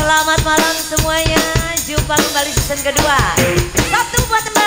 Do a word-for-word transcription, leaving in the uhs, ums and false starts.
Selamat malam semuanya. Jumpa kembali season kedua. Sabtu buat teman.